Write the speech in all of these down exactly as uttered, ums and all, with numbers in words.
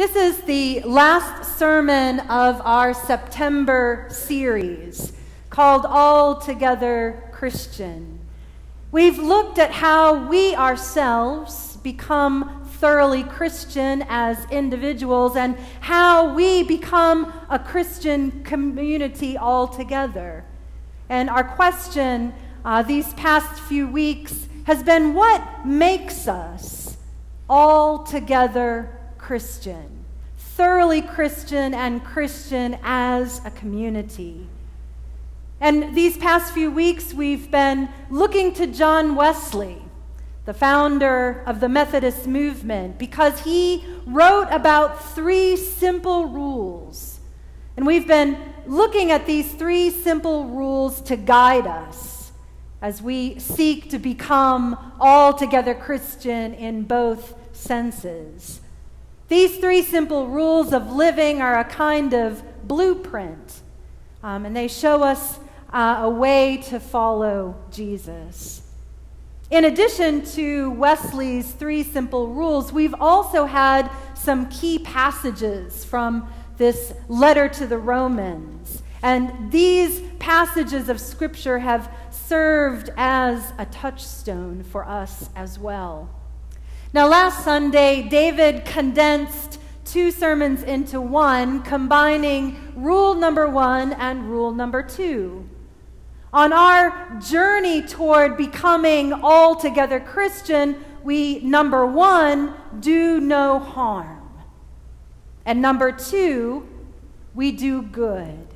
This is the last sermon of our September series called All Together Christian. We've looked at how we ourselves become thoroughly Christian as individuals and how we become a Christian community altogether. And our question uh, these past few weeks has been, what makes us altogether Christian, thoroughly Christian and Christian as a community? And these past few weeks, we've been looking to John Wesley, the founder of the Methodist movement, because he wrote about three simple rules. And we've been looking at these three simple rules to guide us as we seek to become altogether Christian in both senses. These three simple rules of living are a kind of blueprint, um, and they show us uh, a way to follow Jesus. In addition to Wesley's three simple rules, we've also had some key passages from this letter to the Romans, and these passages of Scripture have served as a touchstone for us as well. Now, last Sunday, David condensed two sermons into one, combining rule number one and rule number two. On our journey toward becoming altogether Christian, we, number one, do no harm. And number two, we do good.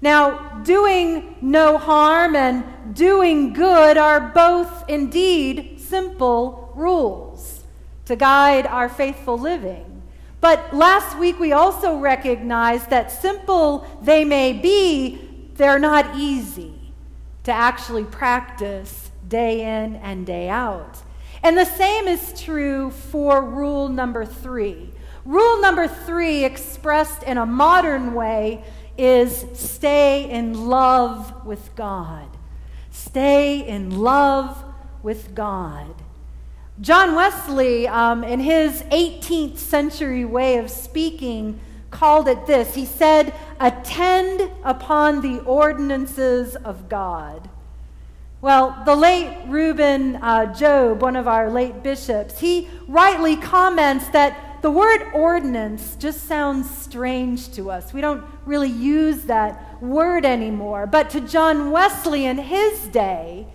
Now, doing no harm and doing good are both indeed simple rules to guide our faithful living. But last week we also recognized that simple they may be, they're not easy to actually practice day in and day out. And the same is true for rule number three. Rule number three, expressed in a modern way, is stay in love with God. Stay in love with God. John Wesley, um, in his eighteenth century way of speaking, called it this. He said, attend upon the ordinances of God. Well, the late Reuben uh, Job, one of our late bishops, he rightly comments that the word ordinance just sounds strange to us. We don't really use that word anymore. But to John Wesley in his day,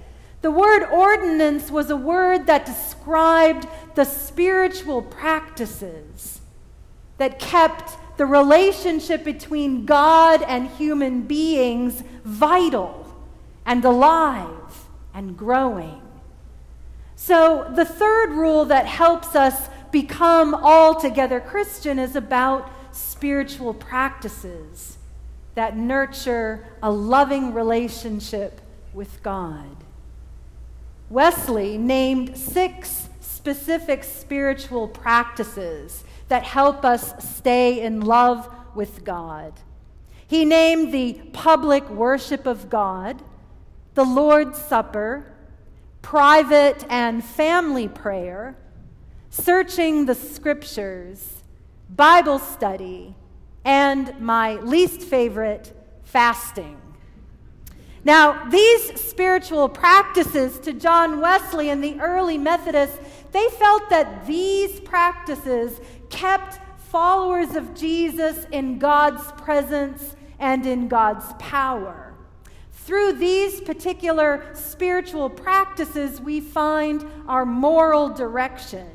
the word ordinance was a word that described the spiritual practices that kept the relationship between God and human beings vital and alive and growing. So the third rule that helps us become altogether Christian is about spiritual practices that nurture a loving relationship with God. Wesley named six specific spiritual practices that help us stay in love with God. He named the public worship of God, the Lord's Supper, private and family prayer, searching the Scriptures, Bible study, and my least favorite, fasting. Now, these spiritual practices to John Wesley and the early Methodists, they felt that these practices kept followers of Jesus in God's presence and in God's power. Through these particular spiritual practices, we find our moral direction,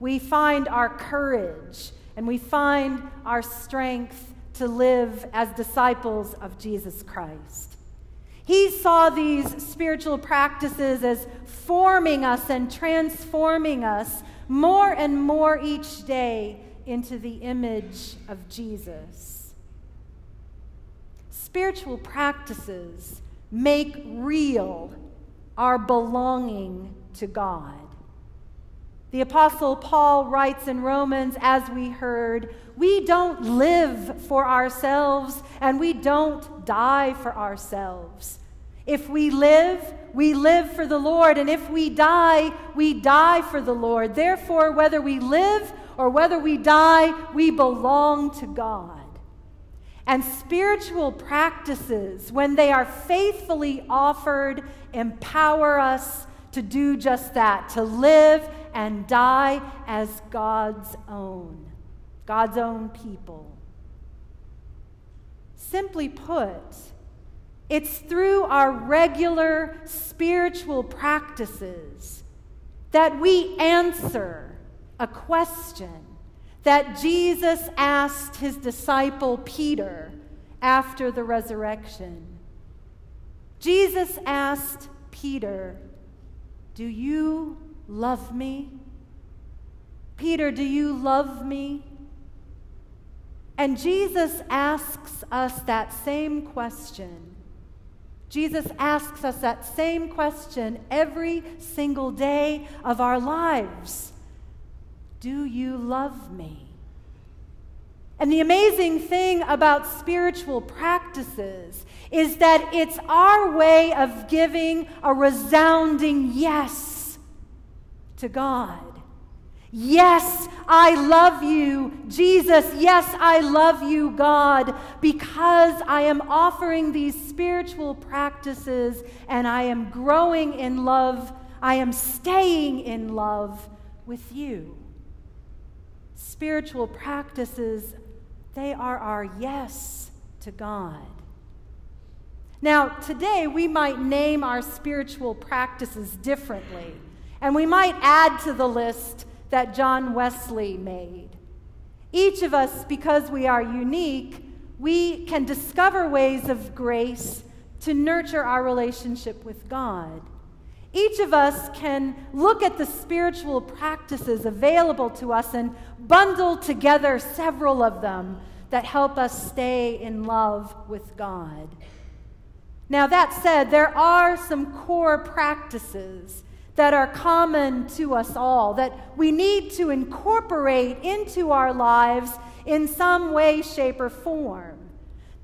we find our courage, and we find our strength to live as disciples of Jesus Christ. He saw these spiritual practices as forming us and transforming us more and more each day into the image of Jesus. Spiritual practices make real our belonging to God. The Apostle Paul writes in Romans, as we heard, we don't live for ourselves and we don't die for ourselves. If we live, we live for the Lord, and if we die, we die for the Lord. Therefore, whether we live or whether we die, we belong to God. And spiritual practices, when they are faithfully offered, empower us to do just that, to live and die as God's own, God's own people. Simply put, it's through our regular spiritual practices that we answer a question that Jesus asked his disciple Peter after the resurrection. Jesus asked Peter, "Do you love me? Peter, do you love me?" And Jesus asks us that same question. Jesus asks us that same question every single day of our lives. Do you love me? And the amazing thing about spiritual practices is that it's our way of giving a resounding yes to God. Yes, I love you, Jesus. Yes, I love you, God, because I am offering these spiritual practices and I am growing in love. I am staying in love with you. Spiritual practices, they are our yes to God. Now, today we might name our spiritual practices differently, and we might add to the list that John Wesley made. Each of us, because we are unique, we can discover ways of grace to nurture our relationship with God. Each of us can look at the spiritual practices available to us and bundle together several of them that help us stay in love with God. Now, that said, there are some core practices that are common to us all, that we need to incorporate into our lives in some way, shape, or form.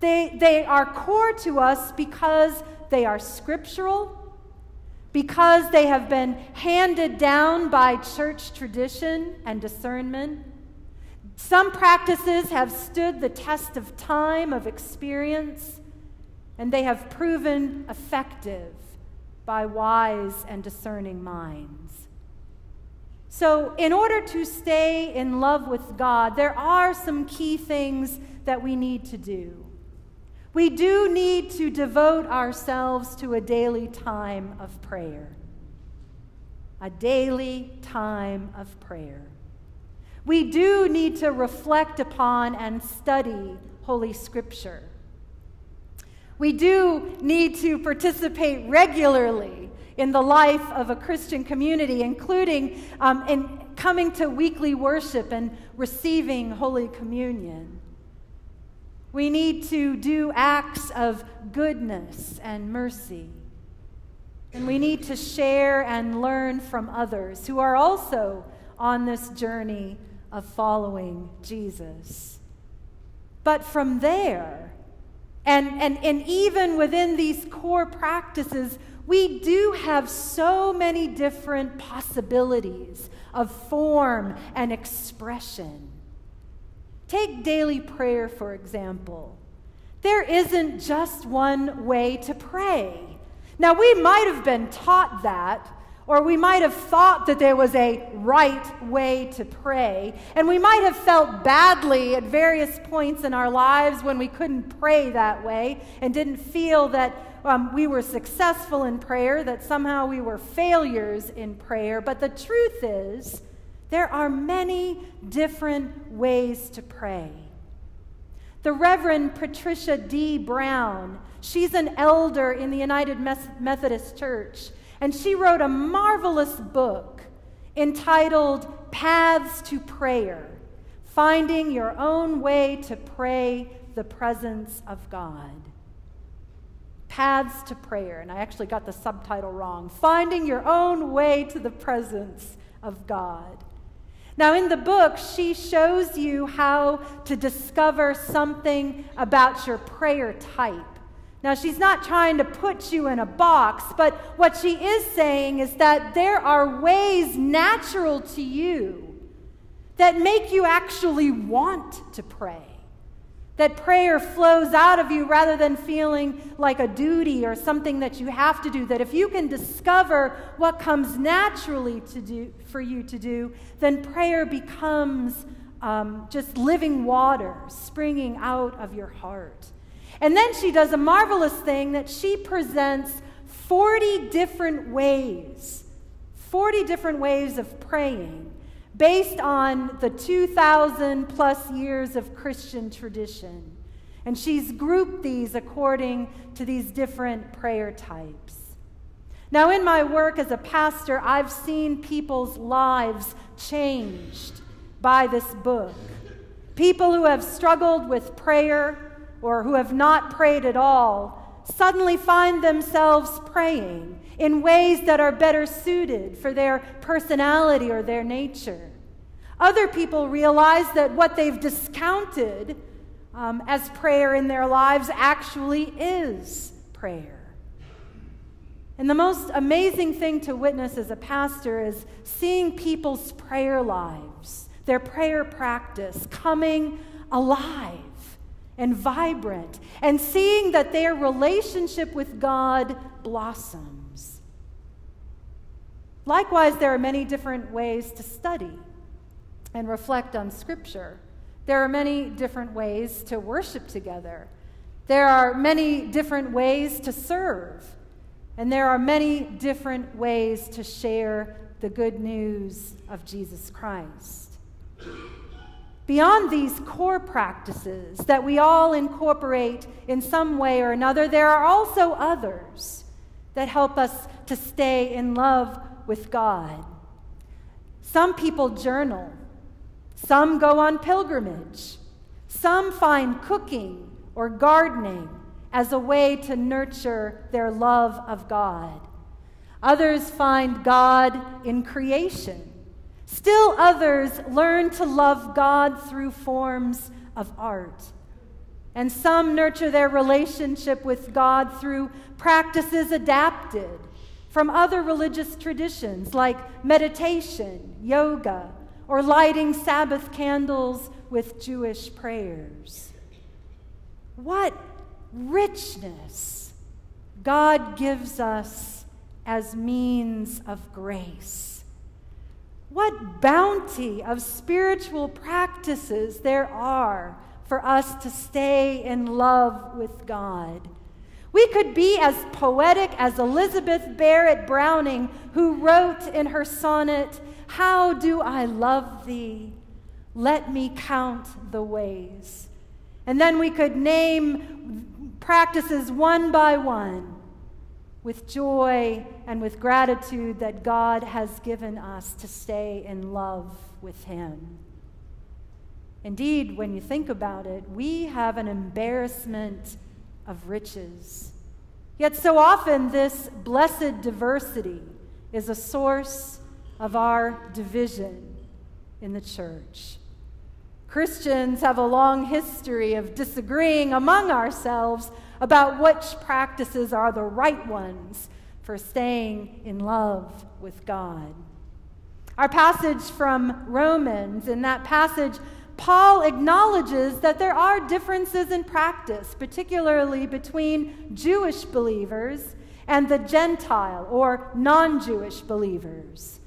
They, they are core to us because they are scriptural, because they have been handed down by church tradition and discernment. Some practices have stood the test of time, of experience, and they have proven effective by wise and discerning minds. So, in order to stay in love with God, there are some key things that we need to do. We do need to devote ourselves to a daily time of prayer. A daily time of prayer. We do need to reflect upon and study Holy Scripture. We do need to participate regularly in the life of a Christian community, including um, in coming to weekly worship and receiving Holy Communion. We need to do acts of goodness and mercy. And we need to share and learn from others who are also on this journey of following Jesus. But from there, and, and, and even within these core practices, we do have so many different possibilities of form and expression. Take daily prayer, for example. There isn't just one way to pray. Now, we might have been taught that, or we might have thought that there was a right way to pray, and we might have felt badly at various points in our lives when we couldn't pray that way and didn't feel that um, we were successful in prayer, that somehow we were failures in prayer. But the truth is, there are many different ways to pray. The Reverend Patricia D. Brown, she's an elder in the United Methodist Church, and she wrote a marvelous book entitled Paths to Prayer, Finding Your Own Way to Pray the Presence of God. Paths to Prayer, and I actually got the subtitle wrong, Finding Your Own Way to the Presence of God. Now, in the book, she shows you how to discover something about your prayer type. Now, she's not trying to put you in a box, but what she is saying is that there are ways natural to you that make you actually want to pray, that prayer flows out of you rather than feeling like a duty or something that you have to do, that if you can discover what comes naturally to do, for you to do, then prayer becomes um, just living water springing out of your heart. And then she does a marvelous thing that she presents forty different ways, forty different ways of praying based on the two thousand plus years of Christian tradition. And she's grouped these according to these different prayer types. Now, in my work as a pastor, I've seen people's lives changed by this book. People who have struggled with prayer or who have not prayed at all suddenly find themselves praying in ways that are better suited for their personality or their nature. Other people realize that what they've discounted um, as prayer in their lives actually is prayer. And the most amazing thing to witness as a pastor is seeing people's prayer lives, their prayer practice coming alive and vibrant, and seeing that their relationship with God blossoms. Likewise, there are many different ways to study and reflect on Scripture. There are many different ways to worship together. There are many different ways to serve. And there are many different ways to share the good news of Jesus Christ. Beyond these core practices that we all incorporate in some way or another, there are also others that help us to stay in love with God. Some people journal. Some go on pilgrimage. Some find cooking or gardening as a way to nurture their love of God. Others find God in creation. Still others learn to love God through forms of art. And some nurture their relationship with God through practices adapted from other religious traditions like meditation, yoga, or lighting Sabbath candles with Jewish prayers. What richness God gives us as means of grace. What bounty of spiritual practices there are for us to stay in love with God. We could be as poetic as Elizabeth Barrett Browning, who wrote in her sonnet, "How do I love thee? Let me count the ways." And then we could name practices one by one with joy and with gratitude that God has given us to stay in love with Him. Indeed, when you think about it, we have an embarrassment of riches. Yet so often this blessed diversity is a source of our division in the church. Christians have a long history of disagreeing among ourselves about which practices are the right ones for staying in love with God. Our passage from Romans, in that passage, Paul acknowledges that there are differences in practice, particularly between Jewish believers and the Gentile or non-Jewish believers.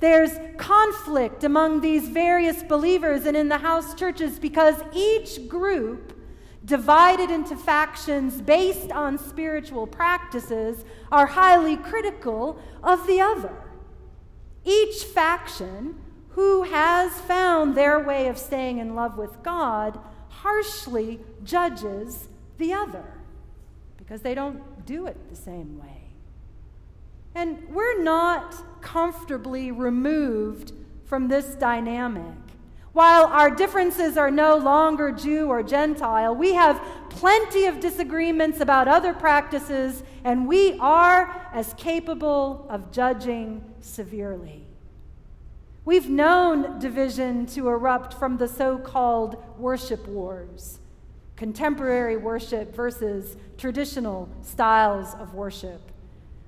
There's conflict among these various believers and in the house churches because each group, divided into factions based on spiritual practices, are highly critical of the other. Each faction who has found their way of staying in love with God harshly judges the other because they don't do it the same way. And we're not comfortably removed from this dynamic. While our differences are no longer Jew or Gentile, we have plenty of disagreements about other practices, and we are as capable of judging severely. We've known division to erupt from the so-called worship wars, contemporary worship versus traditional styles of worship.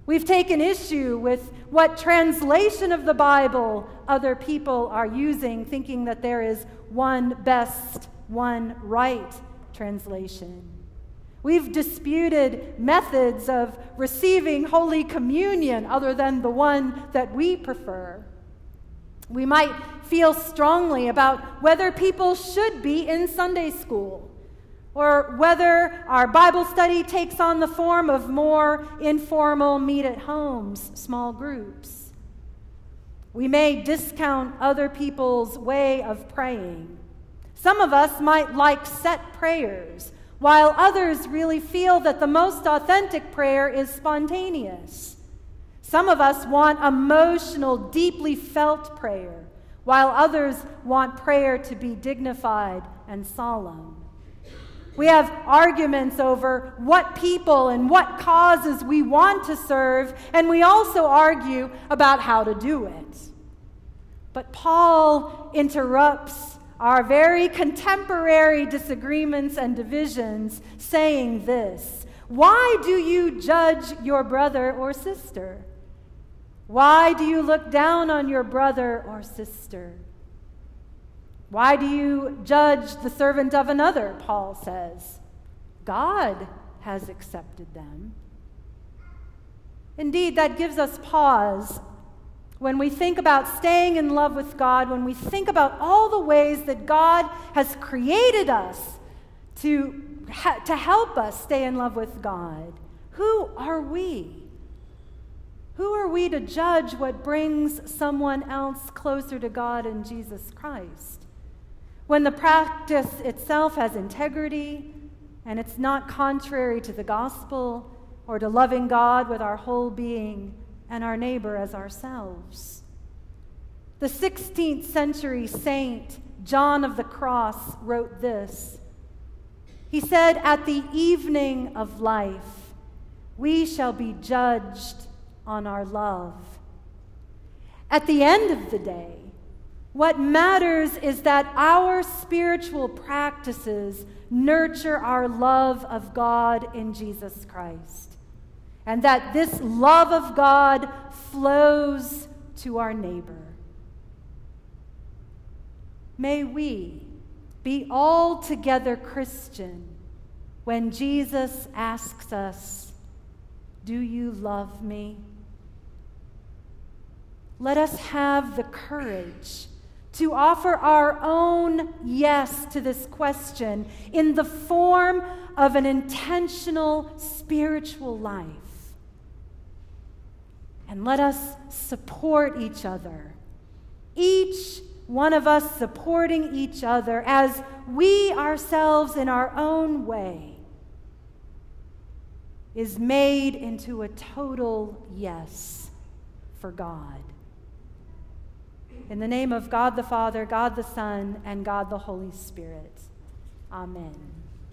We've taken issue with what translation of the Bible other people are using, thinking that there is one best, one right translation. We've disputed methods of receiving Holy Communion other than the one that we prefer. We might feel strongly about whether people should be in Sunday school, or whether our Bible study takes on the form of more informal meet-at-homes, small groups. We may discount other people's way of praying. Some of us might like set prayers, while others really feel that the most authentic prayer is spontaneous. Some of us want emotional, deeply felt prayer, while others want prayer to be dignified and solemn. We have arguments over what people and what causes we want to serve, and we also argue about how to do it. But Paul interrupts our very contemporary disagreements and divisions, saying this: why do you judge your brother or sister? Why do you look down on your brother or sister? Why do you judge the servant of another, Paul says? God has accepted them. Indeed, that gives us pause when we think about staying in love with God, when we think about all the ways that God has created us to, to help us stay in love with God. Who are we? Who are we to judge what brings someone else closer to God and Jesus Christ, when the practice itself has integrity and it's not contrary to the gospel or to loving God with our whole being and our neighbor as ourselves? The sixteenth century saint John of the Cross wrote this. He said, "At the evening of life, we shall be judged on our love. At the end of the day, what matters is that our spiritual practices nurture our love of God in Jesus Christ, and that this love of God flows to our neighbor." May we be altogether Christian when Jesus asks us, "Do you love me?" Let us have the courage to offer our own yes to this question in the form of an intentional spiritual life. And let us support each other, each one of us supporting each other as we ourselves in our own way is made into a total yes for God. In the name of God the Father, God the Son, and God the Holy Spirit. Amen.